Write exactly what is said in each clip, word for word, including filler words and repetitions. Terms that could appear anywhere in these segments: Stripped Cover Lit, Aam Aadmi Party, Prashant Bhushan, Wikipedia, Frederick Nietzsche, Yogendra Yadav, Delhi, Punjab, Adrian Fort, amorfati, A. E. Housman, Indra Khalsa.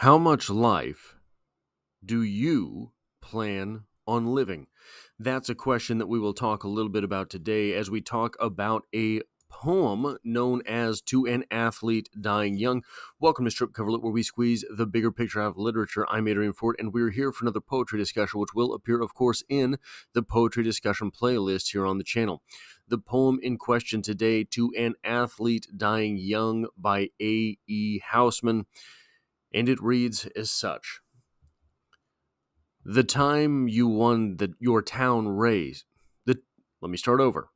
How much life do you plan on living? That's a question that we will talk a little bit about today as we talk about a poem known as To an Athlete Dying Young. Welcome to Stripped Cover Lit, where we squeeze the bigger picture out of literature. I'm Adrian Fort, and we're here for another poetry discussion, which will appear, of course, in the poetry discussion playlist here on the channel. The poem in question today, To an Athlete Dying Young by A. E. Housman, and it reads as such. The time you won the, your town race, the, let me start over.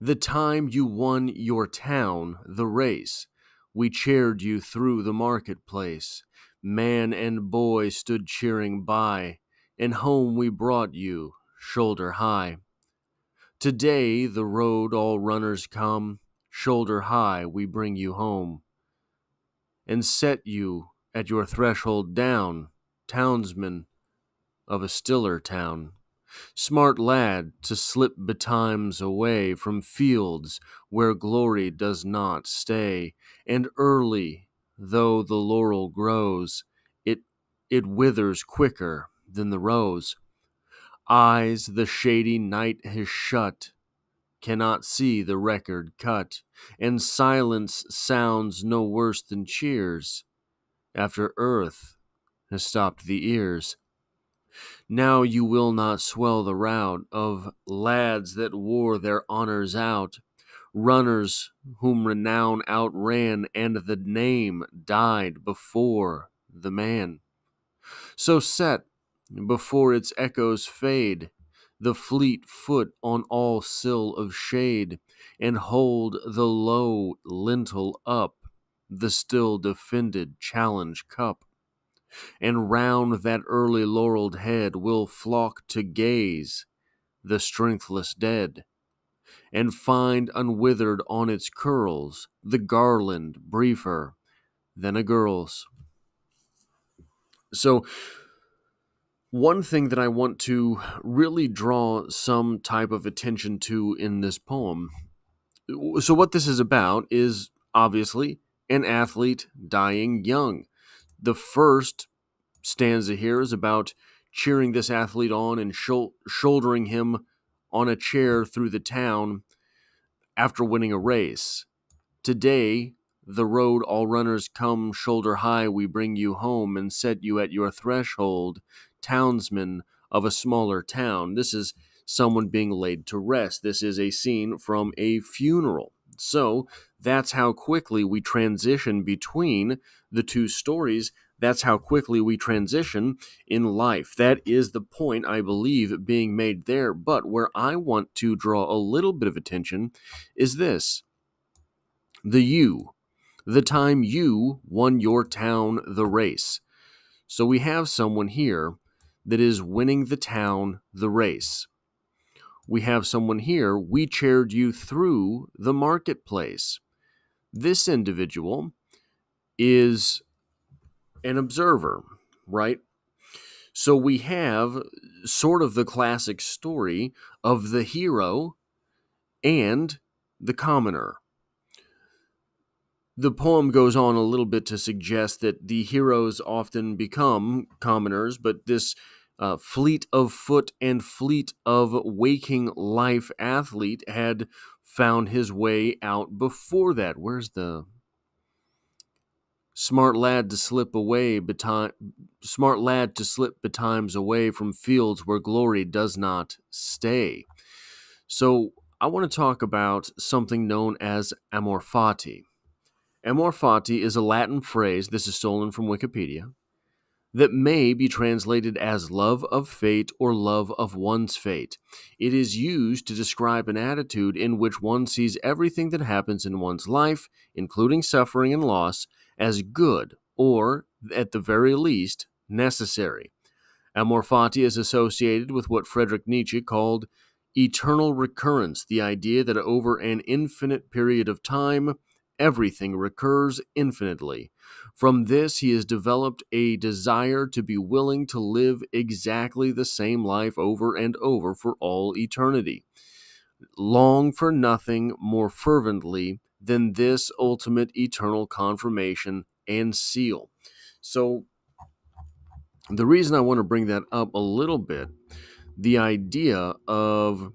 The time you won your town the race, we cheered you through the marketplace. Man and boy stood cheering by, and home we brought you, shoulder high. Today the road all runners come, shoulder high we bring you home, and set you at your threshold down, townsman of a stiller town, smart lad to slip betimes away from fields where glory does not stay, and early, though the laurel grows, it, it withers quicker than the rose. Eyes the shady night has shut, cannot see the record cut, and silence sounds no worse than cheers after earth has stopped the ears. Now you will not swell the rout of lads that wore their honors out, runners whom renown outran, and the name died before the man. So set, before its echoes fade, the fleet foot on all sill of shade, and hold the low lintel up, the still defended challenge cup. And round that early laureled head will flock to gaze the strengthless dead, and find unwithered on its curls the garland briefer than a girl's. So one thing that I want to really draw some type of attention to in this poem, so what this is about is obviously an athlete dying young. The first stanza here is about cheering this athlete on and shul- shouldering him on a chair through the town after winning a race. Today, the road all runners come, shoulder high, we bring you home and set you at your threshold, townsman of a smaller town. This is someone being laid to rest. This is a scene from a funeral. So that's how quickly we transition between the two stories. That's how quickly we transition in life. That is the point, I believe, being made there. But where I want to draw a little bit of attention is this. The you. The time you won your town the race. So we have someone here that is winning the town the race. We have someone here, we chaired you through the marketplace. This individual is an observer, right? So we have sort of the classic story of the hero and the commoner. The poem goes on a little bit to suggest that the heroes often become commoners, but this Uh, fleet of foot and fleet of waking life athlete had found his way out before that. Where's the smart lad to slip away beti- smart lad to slip betimes away from fields where glory does not stay? So I want to talk about something known as amorfati. Amorfati is a Latin phrase. This is stolen from Wikipedia. That may be translated as love of fate or love of one's fate. It is used to describe an attitude in which one sees everything that happens in one's life, including suffering and loss, as good or, at the very least, necessary. Amorfati is associated with what Frederick Nietzsche called eternal recurrence, the idea that over an infinite period of time, everything recurs infinitely. From this, he has developed a desire to be willing to live exactly the same life over and over for all eternity. Long for nothing more fervently than this ultimate eternal confirmation and seal. So the reason I want to bring that up a little bit, the idea of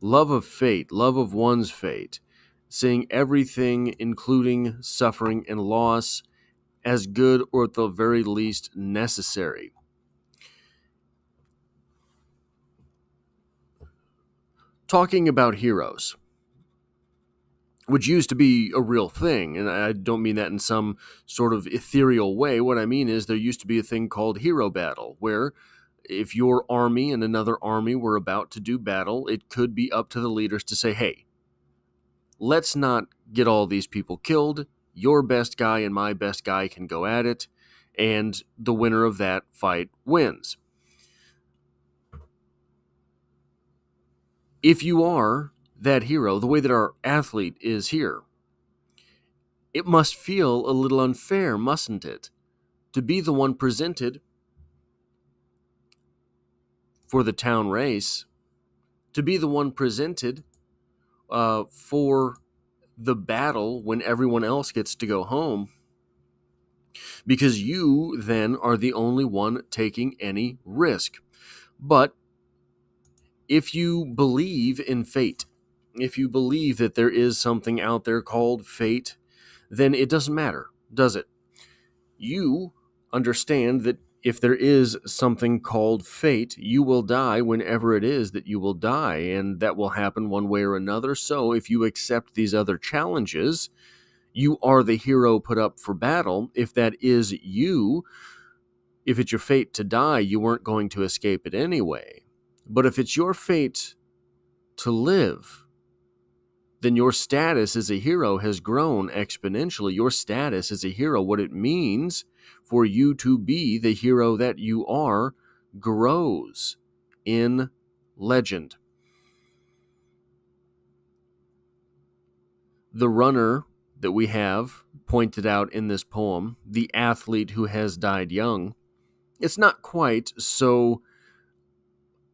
love of fate, love of one's fate, seeing everything, including suffering and loss, as good or at the very least necessary. Talking about heroes, which used to be a real thing, and I don't mean that in some sort of ethereal way. What I mean is there used to be a thing called hero battle, where if your army and another army were about to do battle, it could be up to the leaders to say, hey, let's not get all these people killed. Your best guy and my best guy can go at it, and the winner of that fight wins. If you are that hero, the way that our athlete is here, it must feel a little unfair, mustn't it, to be the one presented for the town race, to be the one presented uh, for the battle when everyone else gets to go home, because you then are the only one taking any risk. But if you believe in fate, if you believe that there is something out there called fate, then it doesn't matter, does it? You understand that if there is something called fate, you will die whenever it is that you will die, and that will happen one way or another. So if you accept these other challenges, you are the hero put up for battle. If that is you, if it's your fate to die, you weren't going to escape it anyway. But if it's your fate to live, then your status as a hero has grown exponentially. Your status as a hero, what it means for you to be the hero that you are, grows in legend. The runner that we have pointed out in this poem, the athlete who has died young, it's not quite so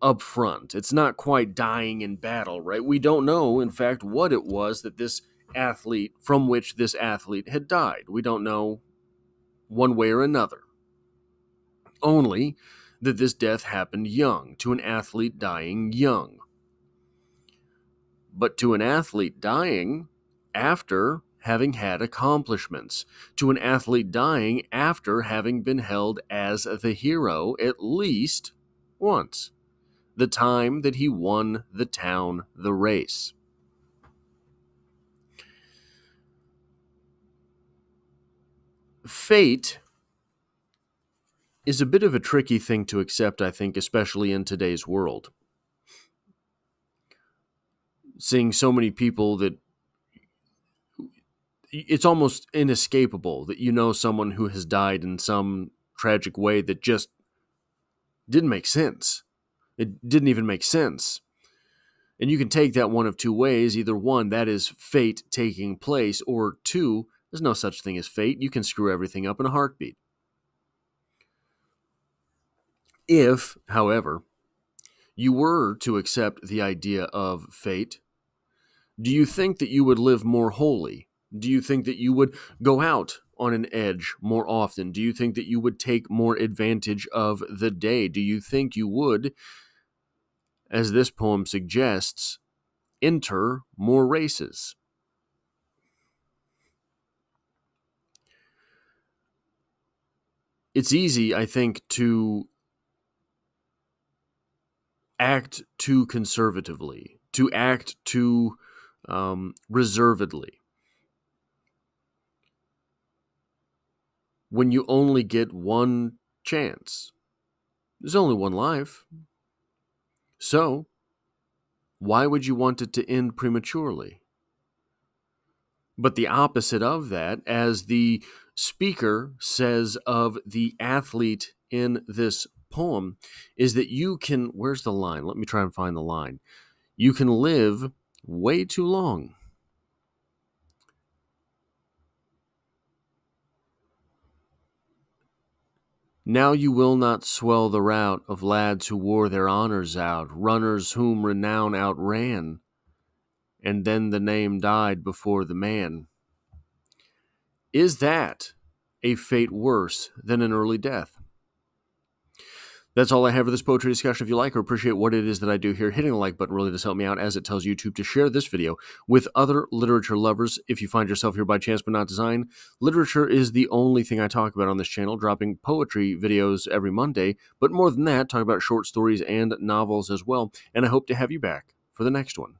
up front. It's not quite dying in battle, right? We don't know, in fact, what it was that this athlete, from which this athlete had died. We don't know one way or another. Only that this death happened young, to an athlete dying young. But to an athlete dying after having had accomplishments, to an athlete dying after having been held as the hero at least once. The time that he won the town the race. Fate is a bit of a tricky thing to accept, I think, especially in today's world. Seeing so many people that it's almost inescapable that you know someone who has died in some tragic way that just didn't make sense. It didn't even make sense. And you can take that one of two ways. Either one, that is fate taking place, or two, there's no such thing as fate. You can screw everything up in a heartbeat. If, however, you were to accept the idea of fate, do you think that you would live more wholly? Do you think that you would go out on an edge more often? Do you think that you would take more advantage of the day? Do you think you would, as this poem suggests, enter more races? It's easy, I think, to act too conservatively, to act too um, reservedly, when you only get one chance. There's only one life. So, why would you want it to end prematurely? But the opposite of that, as the speaker says of the athlete in this poem, is that you can, where's the line? Let me try and find the line. You can live way too long. Now you will not swell the rout of lads who wore their honors out, runners whom renown outran, and then the name died before the man. Is that a fate worse than an early death? That's all I have for this poetry discussion. If you like or appreciate what it is that I do here, hitting the like button really does help me out, as it tells YouTube to share this video with other literature lovers. If you find yourself here by chance but not design, literature is the only thing I talk about on this channel, dropping poetry videos every Monday. But more than that, talk about short stories and novels as well. And I hope to have you back for the next one.